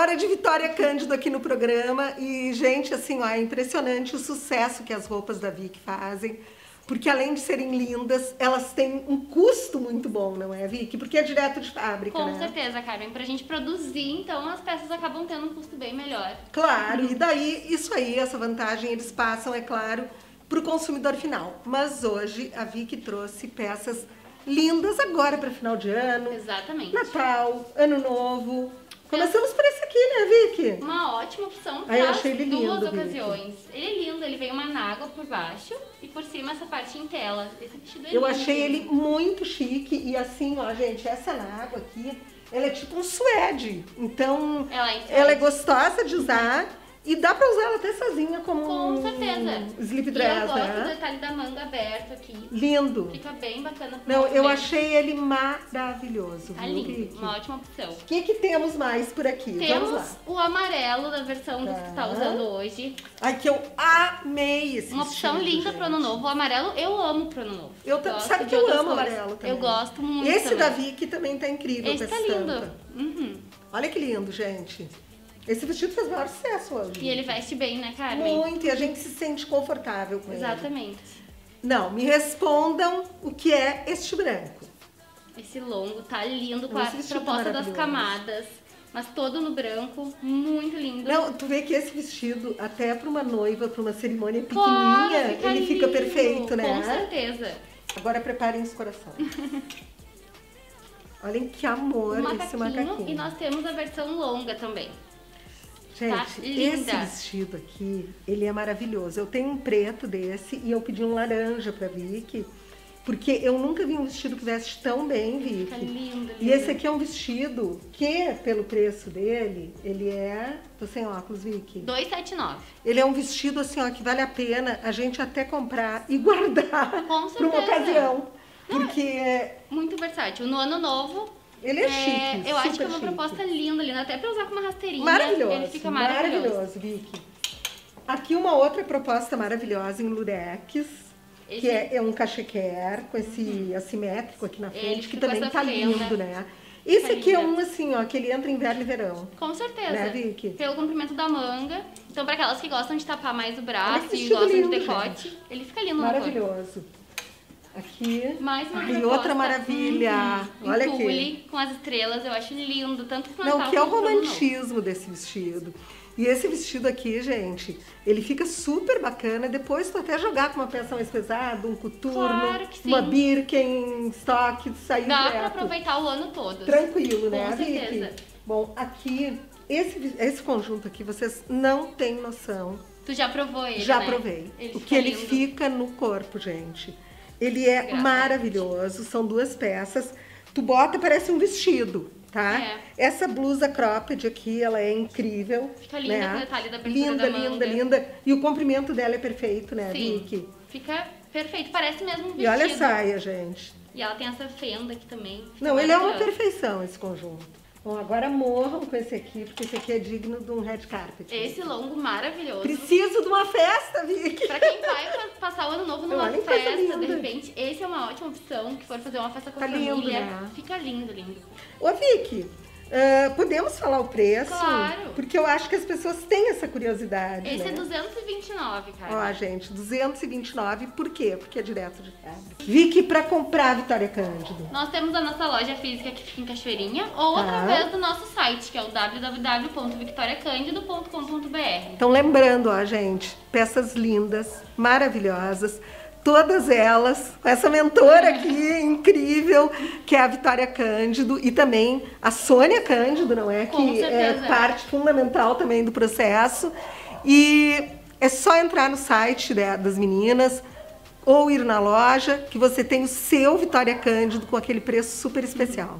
hora de Vitória Cândido aqui no programa e, gente, assim, ó, é impressionante o sucesso que as roupas da Vic fazem, porque além de serem lindas, elas têm um custo muito bom, não é, Vicky? Porque é direto de fábrica, né? Com certeza, Carmen. Pra gente produzir, então, as peças acabam tendo um custo bem melhor. Claro, e daí, isso aí, essa vantagem, eles passam, é claro, pro consumidor final. Mas hoje, a Vicky trouxe peças lindas agora para final de ano. Exatamente. Natal, Ano Novo. Começamos por esse aqui, né, Vicky? Uma ótima opção para duas ocasiões. Ele é lindo, ele vem uma nágua por baixo e por cima essa parte em tela. Esse vestido é lindo. Eu achei ele muito chique e assim, ó, gente, essa nágua aqui, ela é tipo um suede. Então, ela é gostosa de usar. E dá pra usar ela até sozinha como um slip dress, né? Eu gosto do detalhe da manga aberta aqui. Lindo. Fica bem bacana. Não, eu achei ele maravilhoso. Tá lindo, uma ótima opção. O que que temos mais por aqui? Vamos lá. Temos o amarelo da versão que tu tá usando hoje. Ai, que eu amei esse. Uma opção linda pro Ano Novo. O amarelo, eu amo pro Ano Novo. Sabe que eu amo amarelo também. Eu gosto muito. Esse da Vicky também tá incrível. Esse tá lindo. Uhum. Olha que lindo, gente. Esse vestido fez o maior sucesso hoje. E ele veste bem, né, Carmen? Muito, e a gente se sente confortável com ele. Exatamente. Não, me respondam o que é este branco. Esse longo, tá lindo, com a proposta das camadas. Mas todo no branco, muito lindo. Não, tu vê que esse vestido, até pra uma noiva, pra uma cerimônia pequenininha, ele fica perfeito, né? Com certeza. Agora preparem os corações. Olhem que amor esse macaquinho. E nós temos a versão longa também. Gente, esse vestido aqui, ele é maravilhoso. Eu tenho um preto desse e eu pedi um laranja pra Vicky, porque eu nunca vi um vestido que veste tão bem, Vicky. Fica lindo, lindo. E esse aqui é um vestido que, pelo preço dele, ele é... Tô sem óculos, Vicky. R$279. Ele é um vestido, assim, ó, que vale a pena a gente até comprar e guardar pra uma ocasião. Não, porque é... Muito versátil. No Ano Novo... Ele é chique, eu acho que é uma proposta linda, linda, até pra usar com uma rasteirinha. Maravilhoso, ele fica maravilhoso, Vicky. Aqui uma outra proposta maravilhosa em lurex, que é um cachequer com esse assimétrico aqui na frente, que também tá lindo, né? Esse aqui é um assim, ó, que ele entra inverno e verão. Com certeza. Né, Vicky? Pelo comprimento da manga. Então pra aquelas que gostam de tapar mais o braço e gostam de decote, ele fica lindo. Maravilhoso. Aqui, mais uma outra maravilha, olha aqui. Tule, com as estrelas, eu acho lindo, tanto que não, que é o romantismo desse vestido. E esse vestido aqui, gente, ele fica super bacana, depois tu até jogar com uma peça mais pesada, um coturno, claro que sim. Uma Birkenstock, sair dá direto. Pra aproveitar o ano todo. Tranquilo, né, Vicky? Bom, aqui, esse conjunto aqui, vocês não têm noção. Tu já provou ele, já provei. O que ele fica no corpo, gente. Ele é maravilhoso, são duas peças. Tu bota, parece um vestido, tá? É. Essa blusa cropped aqui, ela é incrível. Fica linda, né? O detalhe da abertura da manga. Linda, linda. E o comprimento dela é perfeito, né, Vicky? Fica perfeito, parece mesmo um vestido. E olha a saia, gente. E ela tem essa fenda aqui também. Não, ele é uma perfeição, esse conjunto. Bom, agora morram com esse aqui, porque esse aqui é digno de um red carpet. Esse longo maravilhoso. Preciso de uma festa, Vicky. Pra quem vai passar o Ano Novo numa festa, de repente, esse é uma ótima opção, que for fazer uma festa com a família. Lindo, né? Fica lindo, lindo. Ô, Vicky, podemos falar o preço? Claro. Porque eu acho que as pessoas têm essa curiosidade, esse é 229, cara. Ó, gente, 229. Por quê? Porque é direto de fábrica. Vicky, pra comprar Vitória Cândido, nós temos a nossa loja física que fica em Cachoeirinha ou através do nosso site, que é o www.victoriacândido.com.br. Então lembrando, ó, gente, peças lindas, maravilhosas, todas elas, com essa mentora aqui, incrível, que é a Vitória Cândido e também a Sônia Cândido, não é? Que é parte fundamental também do processo. E é só entrar no site das meninas ou ir na loja que você tem o seu Vitória Cândido com aquele preço super especial.